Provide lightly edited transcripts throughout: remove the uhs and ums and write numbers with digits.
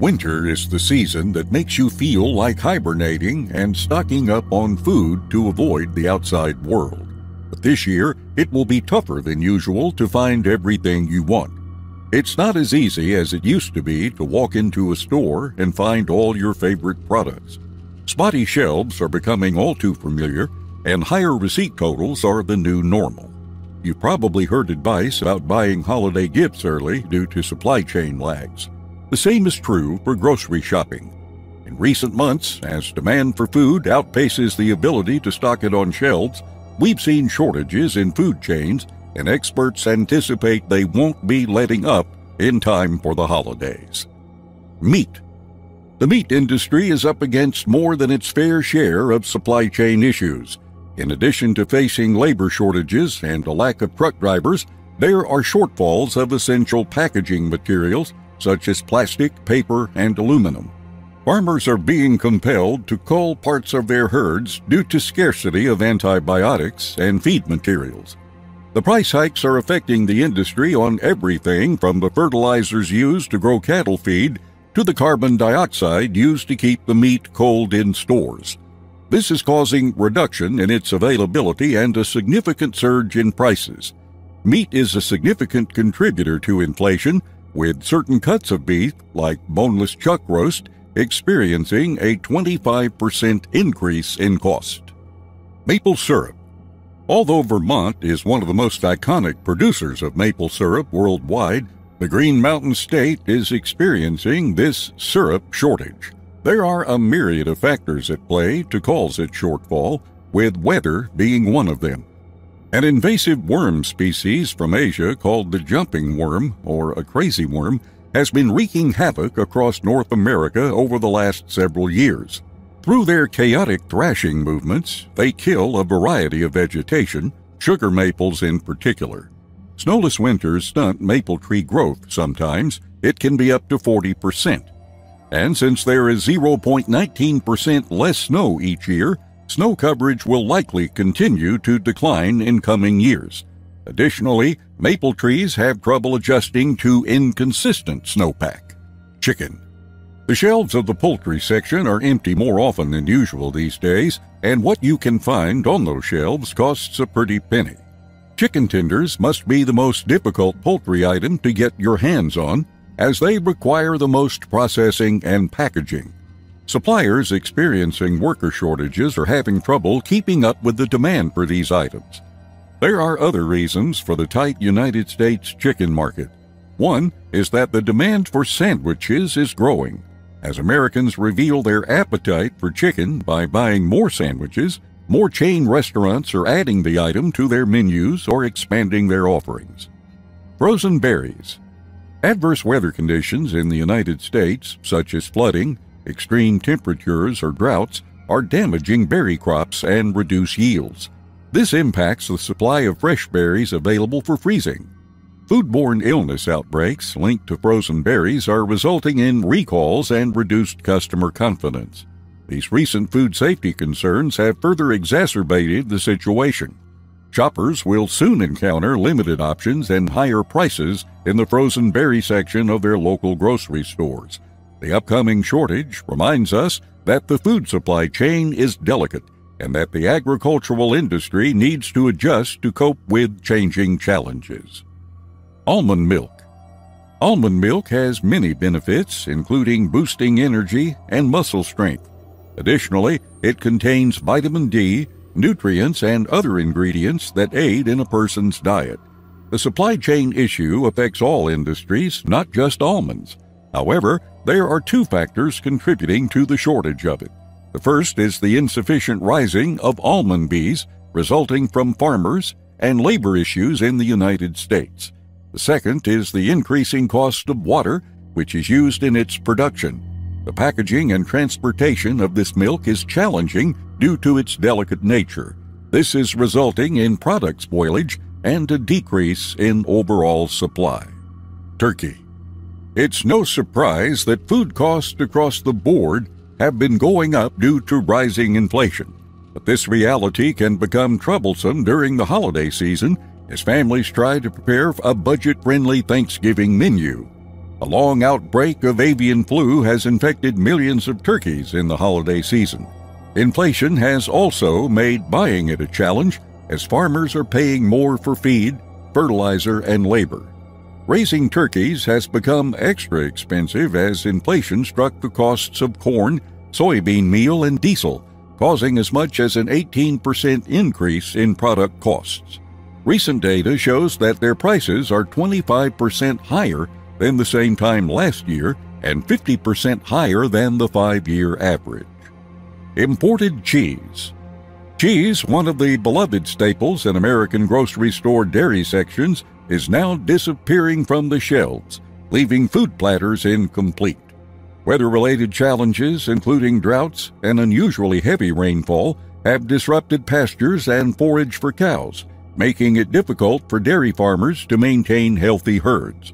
Winter is the season that makes you feel like hibernating and stocking up on food to avoid the outside world. But this year, it will be tougher than usual to find everything you want. It's not as easy as it used to be to walk into a store and find all your favorite products. Spotty shelves are becoming all too familiar, and higher receipt totals are the new normal. You've probably heard advice about buying holiday gifts early due to supply chain lags. The same is true for grocery shopping. In recent months, as demand for food outpaces the ability to stock it on shelves, we've seen shortages in food chains, and experts anticipate they won't be letting up in time for the holidays. Meat. The meat industry is up against more than its fair share of supply chain issues. In addition to facing labor shortages and a lack of truck drivers, there are shortfalls of essential packaging materials such as plastic, paper, and aluminum. Farmers are being compelled to cull parts of their herds due to scarcity of antibiotics and feed materials. The price hikes are affecting the industry on everything from the fertilizers used to grow cattle feed to the carbon dioxide used to keep the meat cold in stores. This is causing reduction in its availability and a significant surge in prices. Meat is a significant contributor to inflation, with certain cuts of beef, like boneless chuck roast, experiencing a 25% increase in cost. Maple syrup. Although Vermont is one of the most iconic producers of maple syrup worldwide, the Green Mountain State is experiencing this syrup shortage. There are a myriad of factors at play to cause its shortfall, with weather being one of them. An invasive worm species from Asia called the jumping worm, or a crazy worm, has been wreaking havoc across North America over the last several years. Through their chaotic thrashing movements, they kill a variety of vegetation, sugar maples in particular. Snowless winters stunt maple tree growth sometimes. It can be up to 40%. And since there is 0.19% less snow each year, snow coverage will likely continue to decline in coming years. Additionally, maple trees have trouble adjusting to inconsistent snowpack. Chicken. The shelves of the poultry section are empty more often than usual these days, and what you can find on those shelves costs a pretty penny. Chicken tenders must be the most difficult poultry item to get your hands on, as they require the most processing and packaging. Suppliers experiencing worker shortages are having trouble keeping up with the demand for these items. There are other reasons for the tight United States chicken market. One is that the demand for sandwiches is growing. As Americans reveal their appetite for chicken by buying more sandwiches, more chain restaurants are adding the item to their menus or expanding their offerings. Frozen berries. Adverse weather conditions in the United States, such as flooding, extreme temperatures or droughts, are damaging berry crops and reduce yields. This impacts the supply of fresh berries available for freezing. Foodborne illness outbreaks linked to frozen berries are resulting in recalls and reduced customer confidence. These recent food safety concerns have further exacerbated the situation. Shoppers will soon encounter limited options and higher prices in the frozen berry section of their local grocery stores. The upcoming shortage reminds us that the food supply chain is delicate and that the agricultural industry needs to adjust to cope with changing challenges. Almond milk. Almond milk has many benefits, including boosting energy and muscle strength. Additionally, it contains vitamin D, nutrients, and other ingredients that aid in a person's diet. The supply chain issue affects all industries, not just almonds. However, there are two factors contributing to the shortage of it. The first is the insufficient rising of almond bees resulting from farmers and labor issues in the United States. The second is the increasing cost of water, which is used in its production. The packaging and transportation of this milk is challenging due to its delicate nature. This is resulting in product spoilage and a decrease in overall supply. Turkey. It's no surprise that food costs across the board have been going up due to rising inflation. But this reality can become troublesome during the holiday season as families try to prepare a budget-friendly Thanksgiving menu. A long outbreak of avian flu has infected millions of turkeys in the holiday season. Inflation has also made buying it a challenge, as farmers are paying more for feed, fertilizer, and labor. Raising turkeys has become extra expensive as inflation struck the costs of corn, soybean meal, and diesel, causing as much as an 18% increase in product costs. Recent data shows that their prices are 25% higher than the same time last year and 50% higher than the 5-year average. Imported cheese. Cheese, one of the beloved staples in American grocery store dairy sections, is now disappearing from the shelves, leaving food platters incomplete. Weather-related challenges, including droughts and unusually heavy rainfall, have disrupted pastures and forage for cows, making it difficult for dairy farmers to maintain healthy herds.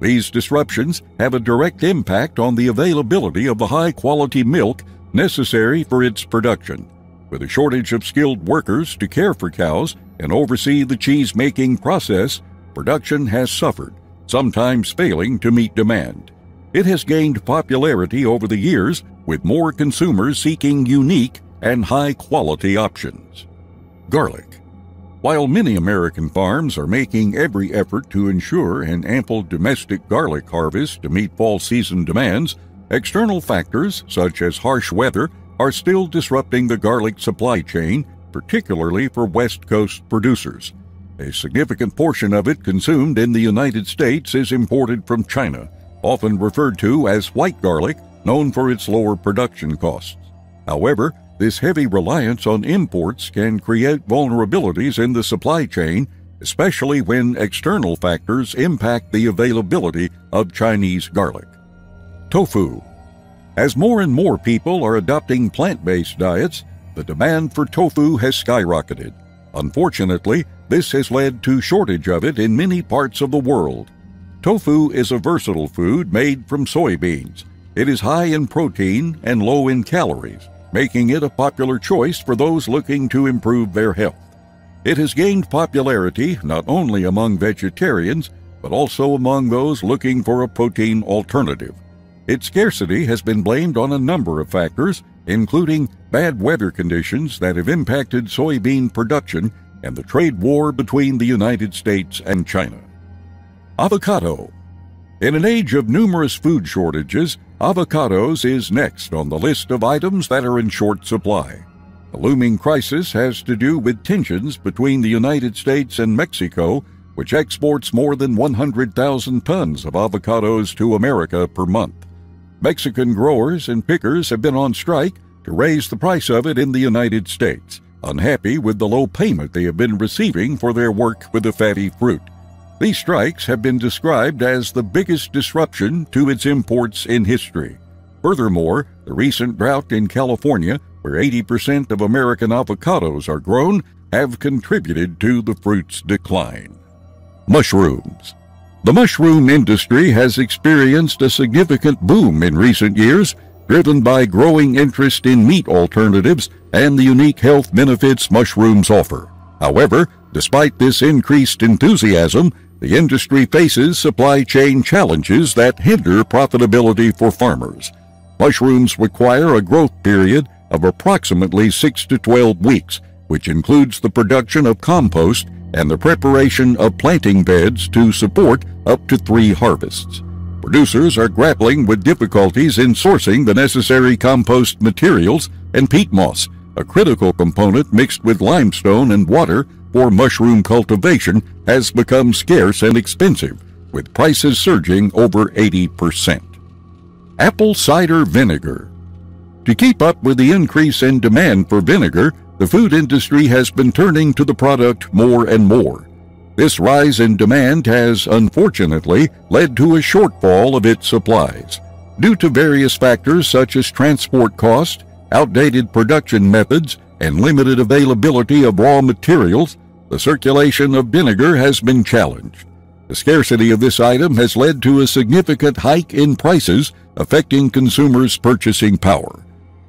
These disruptions have a direct impact on the availability of the high-quality milk necessary for its production. With a shortage of skilled workers to care for cows and oversee the cheese-making process, production has suffered, sometimes failing to meet demand. It has gained popularity over the years, with more consumers seeking unique and high-quality options. Garlic. While many American farms are making every effort to ensure an ample domestic garlic harvest to meet fall season demands, external factors such as harsh weather are still disrupting the garlic supply chain, particularly for West Coast producers. A significant portion of it consumed in the United States is imported from China, often referred to as white garlic, known for its lower production costs. However, this heavy reliance on imports can create vulnerabilities in the supply chain, especially when external factors impact the availability of Chinese garlic. Tofu. As more and more people are adopting plant-based diets, the demand for tofu has skyrocketed. Unfortunately, this has led to a shortage of it in many parts of the world. Tofu is a versatile food made from soybeans. It is high in protein and low in calories, making it a popular choice for those looking to improve their health. It has gained popularity not only among vegetarians, but also among those looking for a protein alternative. Its scarcity has been blamed on a number of factors, including bad weather conditions that have impacted soybean production and the trade war between the United States and China. Avocado. In an age of numerous food shortages, avocados is next on the list of items that are in short supply. The looming crisis has to do with tensions between the United States and Mexico, which exports more than 100,000 tons of avocados to America per month. Mexican growers and pickers have been on strike to raise the price of it in the United States, unhappy with the low payment they have been receiving for their work with the fatty fruit. These strikes have been described as the biggest disruption to its imports in history. Furthermore, the recent drought in California, where 80% of American avocados are grown, have contributed to the fruit's decline. Mushrooms. The mushroom industry has experienced a significant boom in recent years, driven by growing interest in meat alternatives and the unique health benefits mushrooms offer. However, despite this increased enthusiasm, the industry faces supply chain challenges that hinder profitability for farmers. Mushrooms require a growth period of approximately 6 to 12 weeks, which includes the production of compost and the preparation of planting beds to support up to 3 harvests. Producers are grappling with difficulties in sourcing the necessary compost materials and peat moss, a critical component mixed with limestone and water for mushroom cultivation, has become scarce and expensive, with prices surging over 80%. Apple cider vinegar. To keep up with the increase in demand for vinegar, the food industry has been turning to the product more and more. This rise in demand has, unfortunately, led to a shortfall of its supplies. Due to various factors such as transport costs, outdated production methods, and limited availability of raw materials, the circulation of vinegar has been challenged. The scarcity of this item has led to a significant hike in prices, affecting consumers' purchasing power.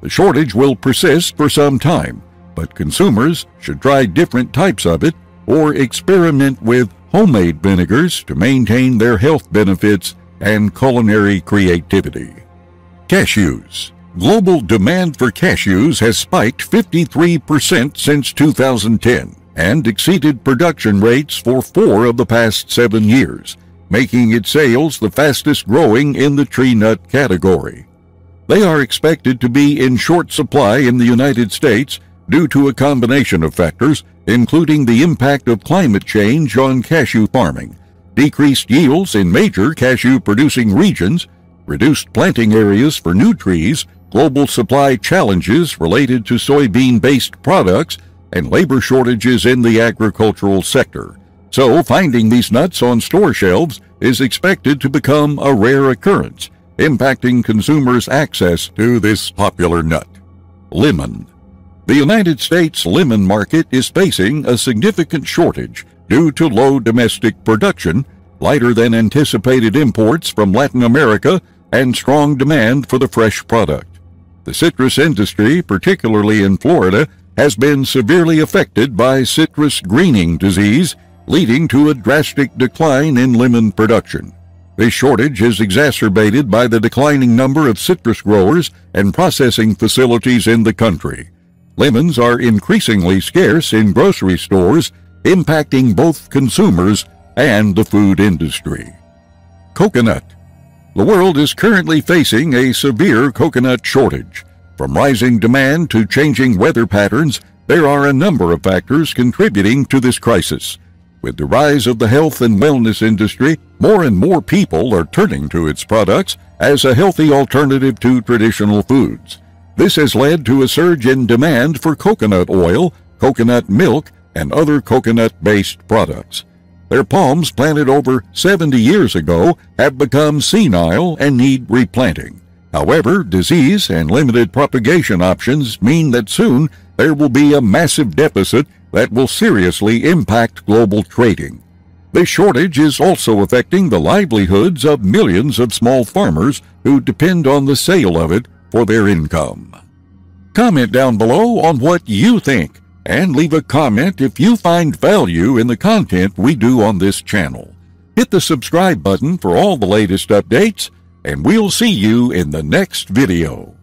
The shortage will persist for some time, but consumers should try different types of it or experiment with homemade vinegars to maintain their health benefits and culinary creativity. Cashews. Global demand for cashews has spiked 53% since 2010 and exceeded production rates for 4 of the past 7 years, making its sales the fastest growing in the tree nut category. They are expected to be in short supply in the United States due to a combination of factors, including the impact of climate change on cashew farming, decreased yields in major cashew-producing regions, reduced planting areas for new trees, global supply challenges related to soybean-based products, and labor shortages in the agricultural sector. So, finding these nuts on store shelves is expected to become a rare occurrence, impacting consumers' access to this popular nut. Lemon. The United States lemon market is facing a significant shortage due to low domestic production, lighter than anticipated imports from Latin America, and strong demand for the fresh product. The citrus industry, particularly in Florida, has been severely affected by citrus greening disease, leading to a drastic decline in lemon production. This shortage is exacerbated by the declining number of citrus growers and processing facilities in the country. Lemons are increasingly scarce in grocery stores, impacting both consumers and the food industry. Coconut. The world is currently facing a severe coconut shortage. From rising demand to changing weather patterns, there are a number of factors contributing to this crisis. With the rise of the health and wellness industry, more and more people are turning to its products as a healthy alternative to traditional foods. This has led to a surge in demand for coconut oil, coconut milk, and other coconut-based products. Their palms, planted over 70 years ago, have become senile and need replanting. However, disease and limited propagation options mean that soon there will be a massive deficit that will seriously impact global trading. This shortage is also affecting the livelihoods of millions of small farmers who depend on the sale of it for their income. Comment down below on what you think, and leave a comment if you find value in the content we do on this channel. Hit the subscribe button for all the latest updates, and we'll see you in the next video.